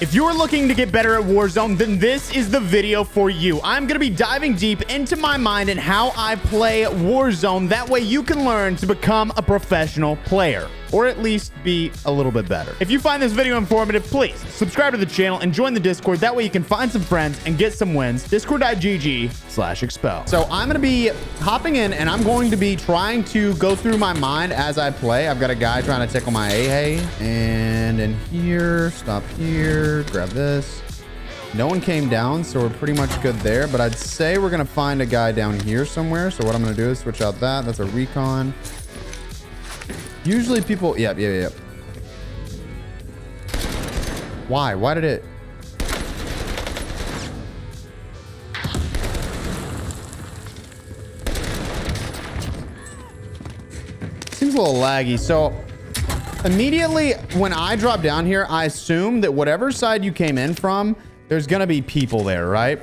If you're looking to get better at Warzone, then this is the video for you. I'm going to be diving deep into my mind and how I play Warzone. That way you can learn to become a professional player, or at least be a little bit better. If you find this video informative, please subscribe to the channel and join the Discord. That way you can find some friends and get some wins. Discord.gg/expel. So I'm going to be hopping in and I'm going to be trying to go through my mind as I play. I've got a guy trying to tickle my AA and in here, stop here. Grab this. No one came down, so we're pretty much good there, but I'd say we're gonna find a guy down here somewhere. So what I'm gonna do is switch out that. That's a recon. Usually people, yep. Why did it? Seems a little laggy. So immediately when I drop down here, I assume that whatever side you came in from, there's going to be people there, right?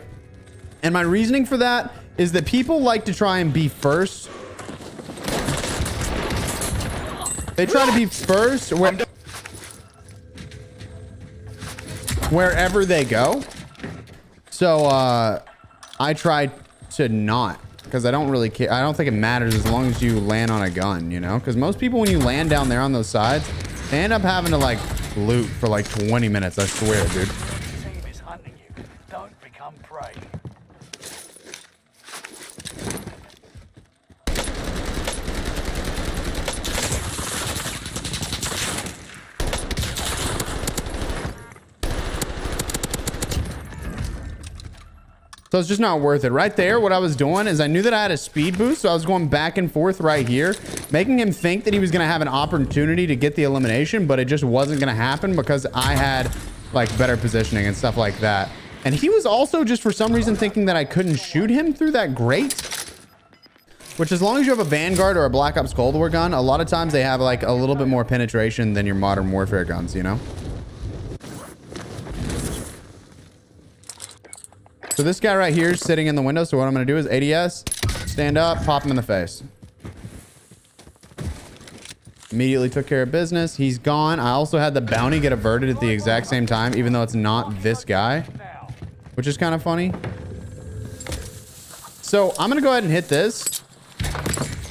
And my reasoning for that is that people like to try and be first. They try to be first wherever they go. So I try to not, because I don't really care. I don't think it matters as long as you land on a gun, you know? Because most people, when you land down there on those sides, they end up having to, like, loot for, like, 20 minutes. I swear, dude. Team is hunting you. Don't become prey. So it's just not worth it. Right there, what I was doing is I knew that I had a speed boost, so I was going back and forth right here, making him think that he was going to have an opportunity to get the elimination, but it just wasn't going to happen because I had, like, better positioning and stuff like that. And he was also just for some reason thinking that I couldn't shoot him through that grate, which, as long as you have a Vanguard or a Black Ops Cold War gun, a lot of times they have, like, a little bit more penetration than your Modern Warfare guns, you know? So this guy right here is sitting in the window. So what I'm going to do is ADS, stand up, pop him in the face. Immediately took care of business. He's gone. I also had the bounty get averted at the exact same time, even though it's not this guy, which is kind of funny. So I'm going to go ahead and hit this.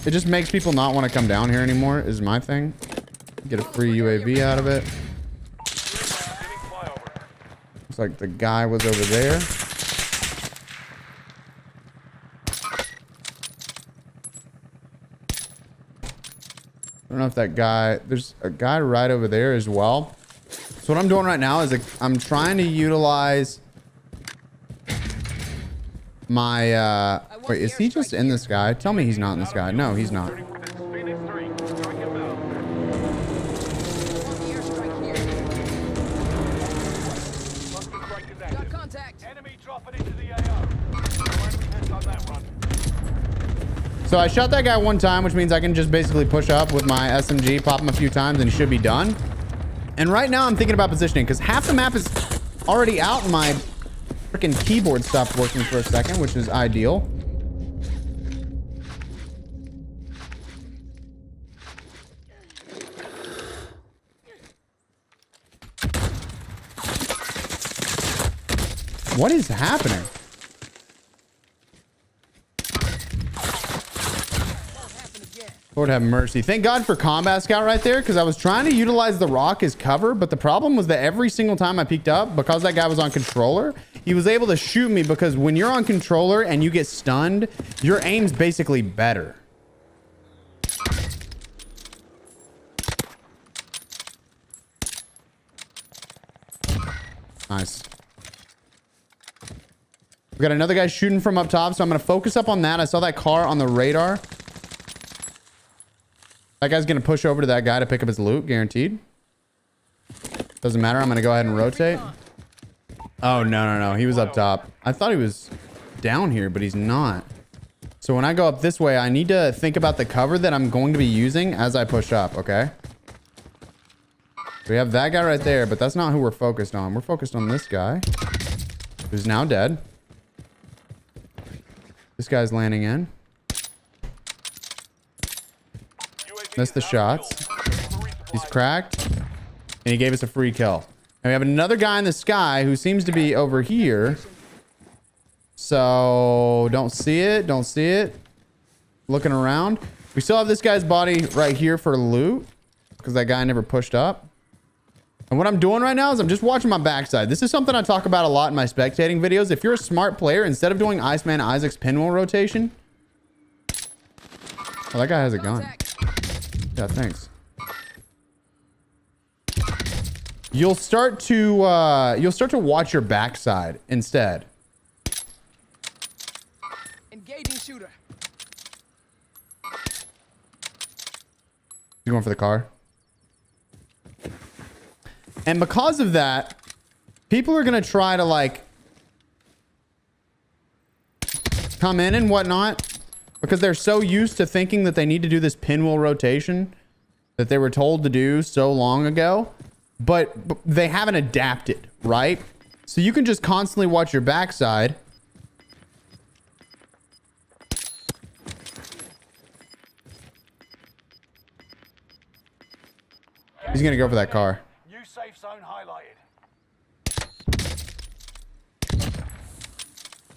It just makes people not want to come down here anymore is my thing. Get a free UAV out of it. Looks like the guy was over there. I don't know if that guy, there's a guy right over there as well. So what I'm doing right now is I'm trying to utilize my, wait, is he just in this guy? Tell me he's not in this guy. No, he's not. So I shot that guy one time, which means I can just basically push up with my SMG, pop him a few times, and he should be done. And right now I'm thinking about positioning because half the map is already out and my freaking keyboard stopped working for a second, which is ideal. What is happening? Lord have mercy. Thank God for Combat Scout right there, because I was trying to utilize the rock as cover, but the problem was that every single time I peeked up, because that guy was on controller, he was able to shoot me, because when you're on controller and you get stunned, your aim's basically better. Nice. We've got another guy shooting from up top, so I'm going to focus up on that. I saw that car on the radar. That guy's going to push over to that guy to pick up his loot, guaranteed. Doesn't matter. I'm going to go ahead and rotate. Oh, no. He was up top. I thought he was down here, but he's not. So when I go up this way, I need to think about the cover that I'm going to be using as I push up, okay? We have that guy right there, but that's not who we're focused on. We're focused on this guy, who's now dead. This guy's landing in. Missed the shots. He's cracked. And he gave us a free kill. And we have another guy in the sky who seems to be over here. So don't see it. Don't see it. Looking around. We still have this guy's body right here for loot because that guy never pushed up. And what I'm doing right now is I'm just watching my backside. This is something I talk about a lot in my spectating videos. If you're a smart player, instead of doing Iceman Isaac's pinwheel rotation. Oh, that guy has a gun. Yeah, thanks. You'll start to watch your backside instead. Engaging shooter. You going for the car? And because of that, people are gonna try to like come in and whatnot because they're so used to thinking that they need to do this pinwheel rotation that they were told to do so long ago, but they haven't adapted, right? So you can just constantly watch your backside. He's gonna go for that car. Safe zone highlighted.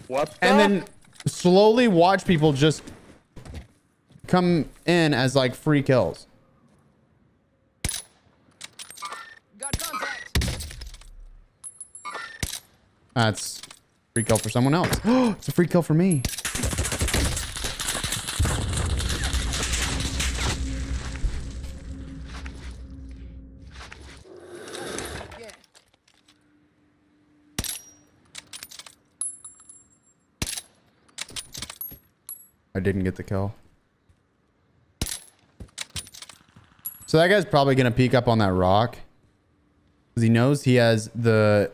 What? And then slowly watch people just come in as like free kills. Got contact. That's free kill for someone else. It's a free kill for me. I didn't get the kill. So that guy's probably going to peek up on that rock because he knows he has the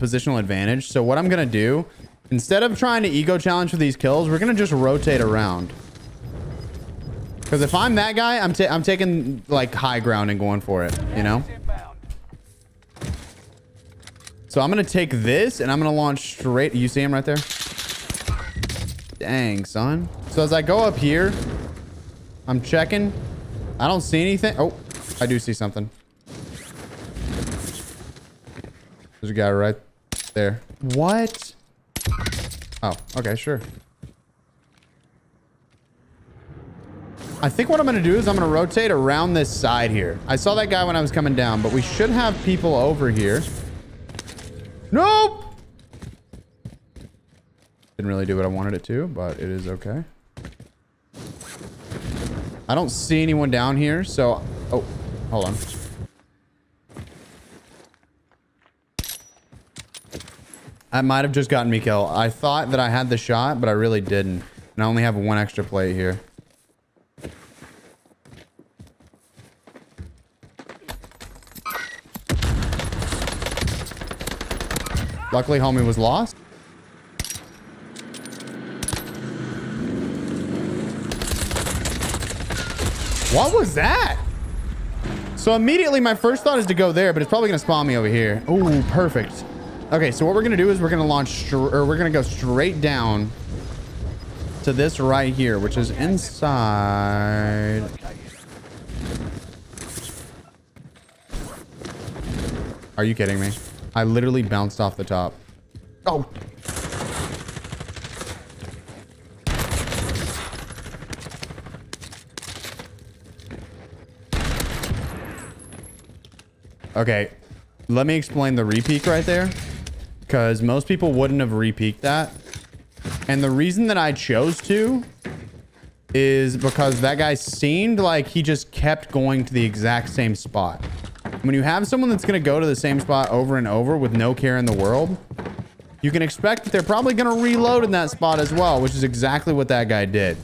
positional advantage. So what I'm going to do, instead of trying to ego challenge for these kills, we're going to just rotate around. Because if I'm that guy, I'm taking like high ground and going for it, you know? So I'm going to take this and I'm going to launch straight. You see him right there? Dang, son. So as I go up here, I'm checking. I don't see anything. Oh, I do see something. There's a guy right there. What? Oh, okay, sure. I think what I'm going to do is I'm going to rotate around this side here. I saw that guy when I was coming down, but we should have people over here. Nope! Didn't really do what I wanted it to, but it is okay. I don't see anyone down here, so... Oh, hold on. That might have just gotten me killed. I thought that I had the shot, but I really didn't. And I only have one extra plate here. Luckily, homie was lost. What was that? So immediately my first thought is to go there, but it's probably going to spawn me over here. Ooh, perfect. Okay, so what we're going to do is we're going to launch, or we're going to go straight down to this right here, which is inside. Are you kidding me? I literally bounced off the top. Oh. Okay, let me explain the re-peek right there, because most people wouldn't have re-peeked that. And the reason that I chose to is because that guy seemed like he just kept going to the exact same spot. When you have someone that's going to go to the same spot over and over with no care in the world, you can expect that they're probably going to reload in that spot as well, which is exactly what that guy did.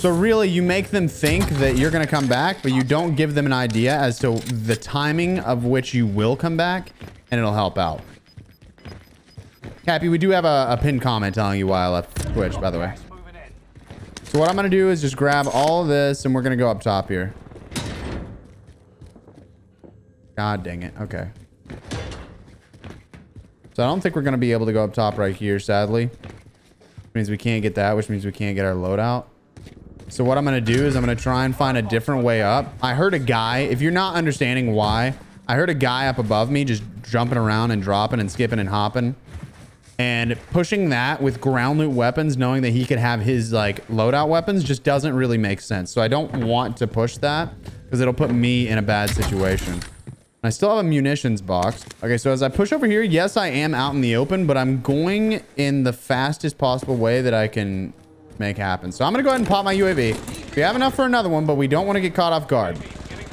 So really, you make them think that you're going to come back, but you don't give them an idea as to the timing of which you will come back, and it'll help out. Cappy, we do have a pinned comment telling you why I left Twitch, by the way. So what I'm going to do is just grab all of this, and we're going to go up top here. God dang it. Okay. So I don't think we're going to be able to go up top right here, sadly. Which means we can't get that, which means we can't get our loadout. So what I'm going to do is I'm going to try and find a different way up. I heard a guy. If you're not understanding why I heard a guy up above me just jumping around and dropping and skipping and hopping. And pushing that with ground loot weapons, knowing that he could have his like loadout weapons, just doesn't really make sense. So I don't want to push that because it'll put me in a bad situation. I still have a munitions box. Okay, so as I push over here, yes, I am out in the open, but I'm going in the fastest possible way that I can make happen. So I'm going to go ahead and pop my UAV. We have enough for another one, but we don't want to get caught off guard.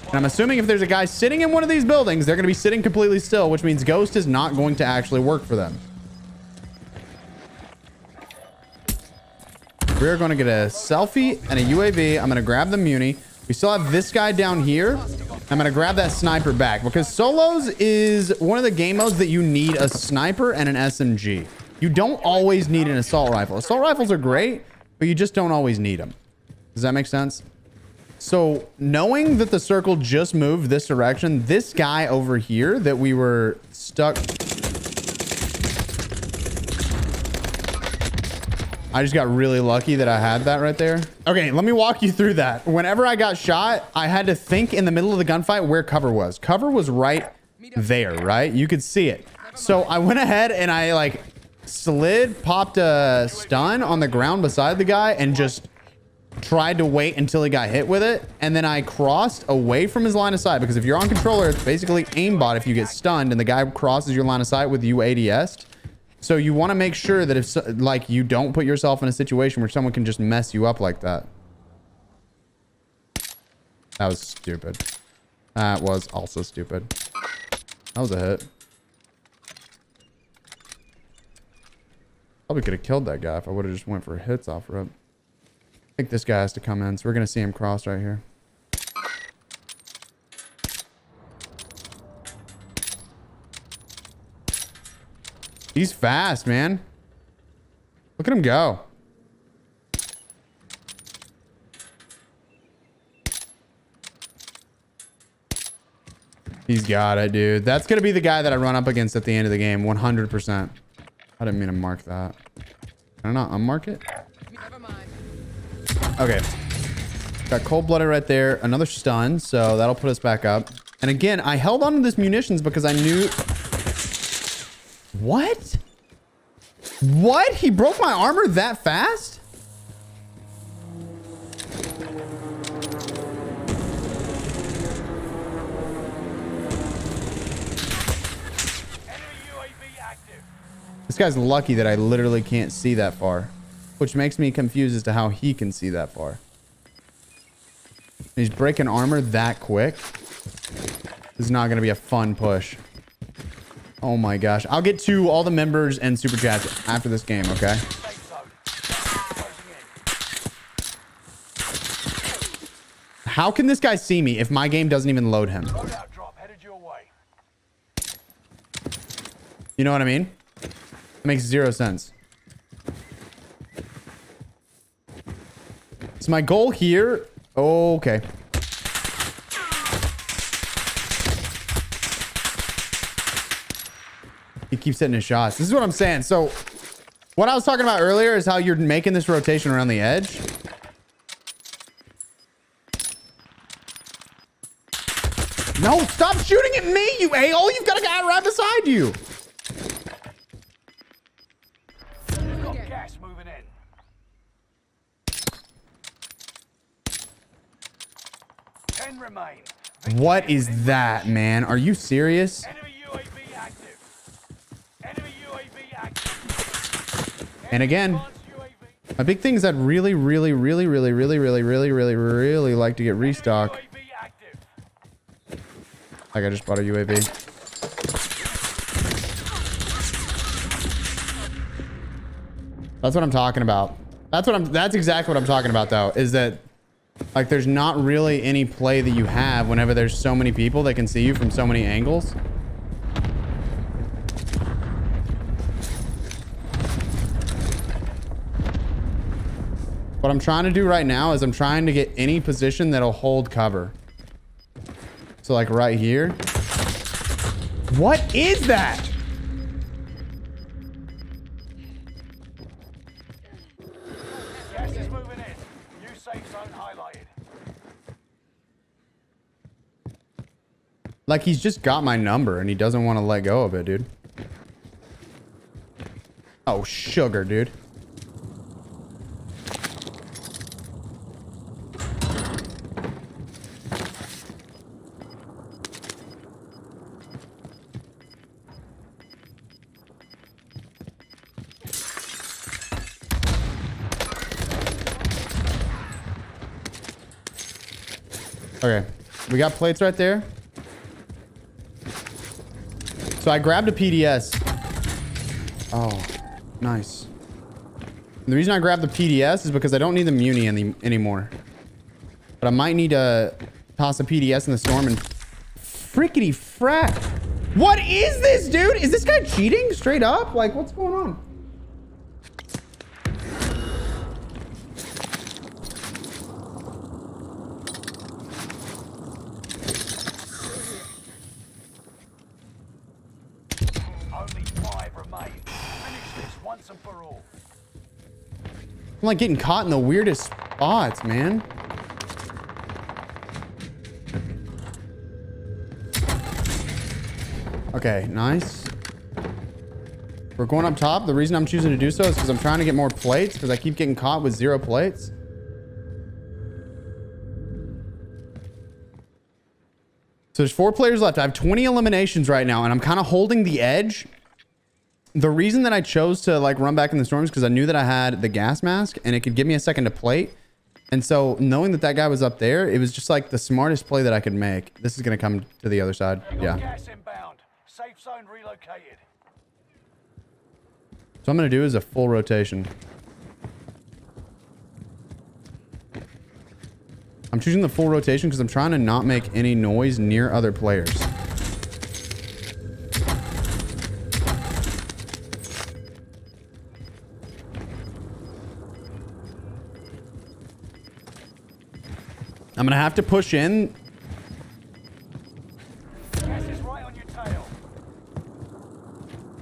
And I'm assuming if there's a guy sitting in one of these buildings, they're going to be sitting completely still, which means Ghost is not going to actually work for them. We're going to get a selfie and a UAV. I'm going to grab the muni. We still have this guy down here. I'm going to grab that sniper back because solos is one of the game modes that you need a sniper and an SMG. You don't always need an assault rifle. Assault rifles are great, but you just don't always need them. Does that make sense? So knowing that the circle just moved this direction, this guy over here that we were stuck. I just got really lucky that I had that right there. Okay, let me walk you through that. Whenever I got shot, I had to think in the middle of the gunfight where cover was. Cover was right there, right? You could see it. So I went ahead and I like slid, popped a stun on the ground beside the guy and just tried to wait until he got hit with it. And then I crossed away from his line of sight because if you're on controller, it's basically aimbot if you get stunned and the guy crosses your line of sight with you ADS. So you want to make sure that if like you don't put yourself in a situation where someone can just mess you up like that. That was stupid. That was also stupid. That was a hit. Probably could have killed that guy if I would have just went for hits off rip. I think this guy has to come in, so we're going to see him cross right here. He's fast, man. Look at him go. He's got it, dude. That's going to be the guy that I run up against at the end of the game. 100%. I didn't mean to mark that. Can I not unmark it? Never mind. Okay. Got cold-blooded right there. Another stun. So that'll put us back up. And again, I held on to this munitions because I knew... What? What? He broke my armor that fast? This guy's lucky that I literally can't see that far, which makes me confused as to how he can see that far. He's breaking armor that quick. This is not going to be a fun push. Oh my gosh. I'll get to all the members and super chats after this game, okay? How can this guy see me if my game doesn't even load him? You know what I mean? It makes zero sense. So my goal here... Okay. He keeps hitting his shots. This is what I'm saying. So what I was talking about earlier is how you're making this rotation around the edge. No, stop shooting at me, you a-hole. You've got a guy right beside you. You've got gas moving in. Ten remain. What is that, man? Are you serious? And again, my big thing is I'd really like to get restock. Like I just bought a UAV. That's what I'm talking about. That's exactly what I'm talking about though, is that like there's not really any play that you have whenever there's so many people that can see you from so many angles. What I'm trying to do right now is I'm trying to get any position that'll hold cover. So like right here. What is that? Gas is moving in. New safe zone highlighted. Like, he's just got my number and he doesn't want to let go of it, dude. Oh, sugar, dude. Okay, we got plates right there. So I grabbed a PDS. Oh, nice. And the reason I grabbed the PDS is because I don't need the Muni anymore. But I might need to toss a PDS in the storm and... Frickety frack. What is this, dude? Is this guy cheating straight up? Like, what's going on? I'm like getting caught in the weirdest spots, man. Okay, nice. We're going up top. The reason I'm choosing to do so is because I'm trying to get more plates because I keep getting caught with 0 plates. So there's 4 players left. I have 20 eliminations right now and I'm kind of holding the edge. The reason that I chose to like run back in the storms because I knew that I had the gas mask and it could give me a second to plate. And so knowing that that guy was up there, it was just like the smartest play that I could make. This is going to come to the other side. Yeah. Gas inbound. Safe zone relocated. So I'm going to do is a full rotation. I'm choosing the full rotation because I'm trying to not make any noise near other players. I'm gonna have to push in. Gas is right on your tail.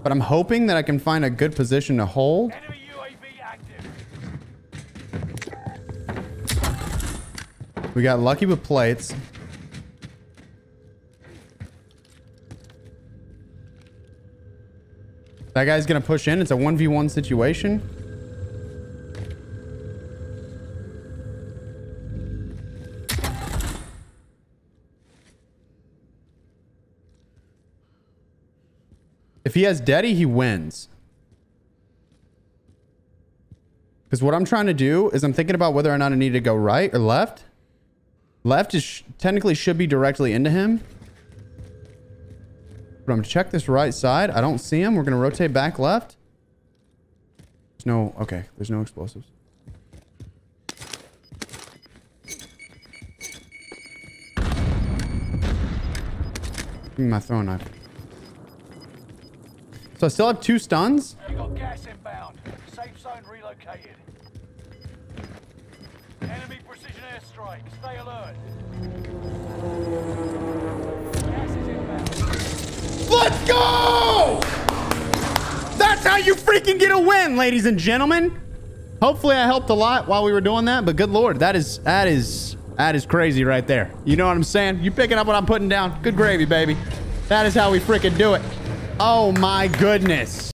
But I'm hoping that I can find a good position to hold. Enemy UAV active. We got lucky with plates. That guy's gonna push in. It's a 1v1 situation. If he has Daddy, he wins. Because what I'm trying to do is I'm thinking about whether or not I need to go right or left. Left is technically should be directly into him. But I'm going to check this right side. I don't see him. We're going to rotate back left. There's no... Okay, there's no explosives. Give me my throwing knife. So I still have 2 stuns. You got gas inbound. Safe zone relocated. Enemy precision airstrike. Stay alert. Gas is inbound. Let's go! That's how you freaking get a win, ladies and gentlemen. Hopefully I helped a lot while we were doing that, but good Lord, that is crazy right there. You know what I'm saying? You picking up what I'm putting down. Good gravy, baby. That is how we freaking do it. Oh my goodness.